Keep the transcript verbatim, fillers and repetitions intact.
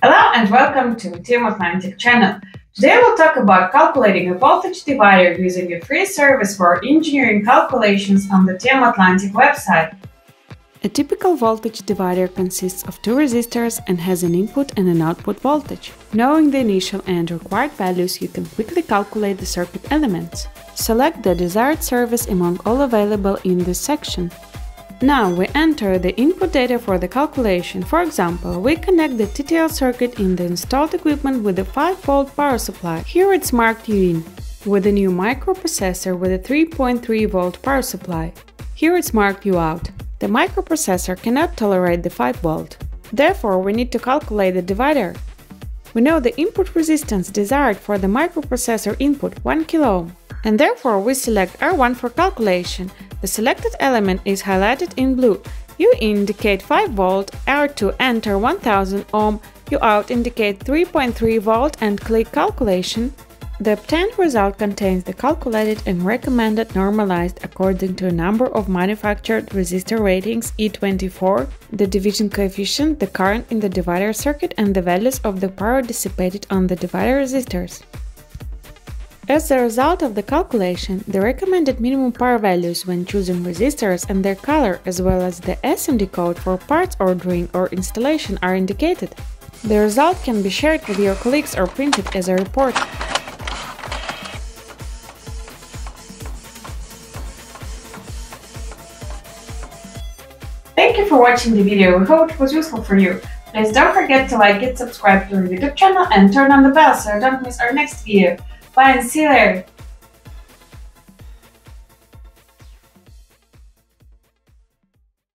Hello and welcome to the T and M Atlantic channel. Today we'll talk about calculating a voltage divider using a free service for engineering calculations on the T and M Atlantic website. A typical voltage divider consists of two resistors and has an input and an output voltage. Knowing the initial and required values, you can quickly calculate the circuit elements. Select the desired service among all available in this section. Now we enter the input data for the calculation. For example, we connect the T T L circuit in the installed equipment with a five volt power supply. Here it's marked U in. With a new microprocessor with a three point three volt power supply. Here it's marked U out. The microprocessor cannot tolerate the five volt. Therefore, we need to calculate the divider. We know the input resistance desired for the microprocessor input one kilo ohm, and therefore we select R one for calculation. The selected element is highlighted in blue. U indicate five volt, R two enter one thousand ohm, U out indicate three point three volt and click calculation. The obtained result contains the calculated and recommended normalized according to a number of manufactured resistor ratings E twenty-four, the division coefficient, the current in the divider circuit and the values of the power dissipated on the divider resistors. As a result of the calculation, the recommended minimum power values when choosing resistors and their color, as well as the S M D code for parts ordering or installation are indicated. The result can be shared with your colleagues or printed as a report. Thank you for watching the video, we hope it was useful for you. Please don't forget to like it, subscribe to our YouTube channel and turn on the bell so you don't miss our next video. Bye and see you later!